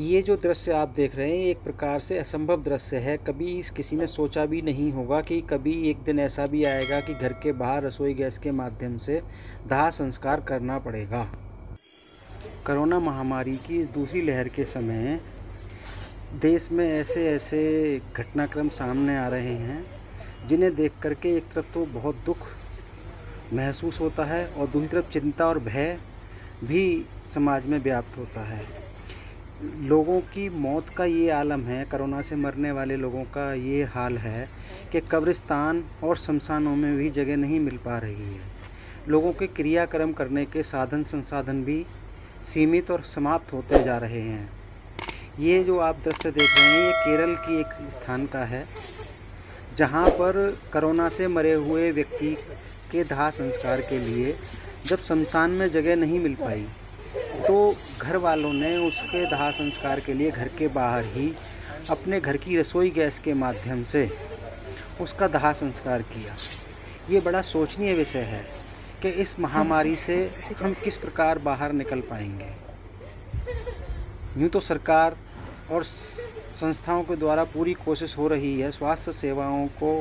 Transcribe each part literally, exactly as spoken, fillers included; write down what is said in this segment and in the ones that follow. ये जो दृश्य आप देख रहे हैं एक प्रकार से असंभव दृश्य है। कभी किसी ने सोचा भी नहीं होगा कि कभी एक दिन ऐसा भी आएगा कि घर के बाहर रसोई गैस के माध्यम से दाह संस्कार करना पड़ेगा। कोरोना महामारी की दूसरी लहर के समय देश में ऐसे ऐसे घटनाक्रम सामने आ रहे हैं जिन्हें देख करके एक तरफ तो बहुत दुख महसूस होता है और दूसरी तरफ चिंता और भय भी समाज में व्याप्त होता है। लोगों की मौत का ये आलम है, कोरोना से मरने वाले लोगों का ये हाल है कि कब्रिस्तान और शमशानों में भी जगह नहीं मिल पा रही है। लोगों के क्रियाक्रम करने के साधन संसाधन भी सीमित और समाप्त होते जा रहे हैं। ये जो आप दृश्य देख रहे हैं ये केरल की एक स्थान का है जहाँ पर कोरोना से मरे हुए व्यक्ति के दाह संस्कार के लिए जब शमशान में जगह नहीं मिल पाई तो घर वालों ने उसके दाह संस्कार के लिए घर के बाहर ही अपने घर की रसोई गैस के माध्यम से उसका दाह संस्कार किया। ये बड़ा सोचनीय विषय है कि इस महामारी से हम किस प्रकार बाहर निकल पाएंगे। यूँ तो सरकार और संस्थाओं के द्वारा पूरी कोशिश हो रही है स्वास्थ्य सेवाओं को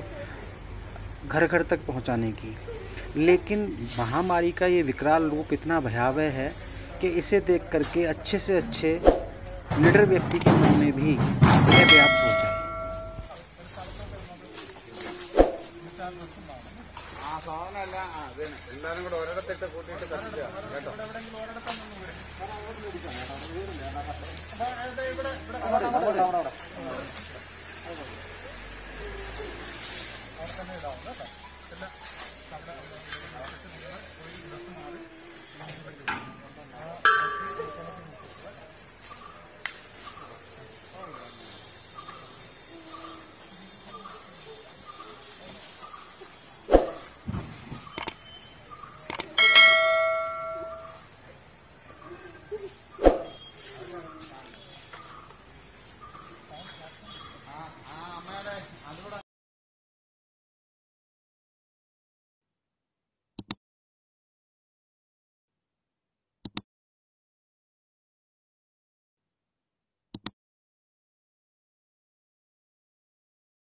घर घर तक पहुंचाने की, लेकिन महामारी का ये विकराल रूप इतना भयावह है कि इसे देख करके अच्छे से अच्छे निडर व्यक्ति के मन में भी यह व्याप्त हो जाए।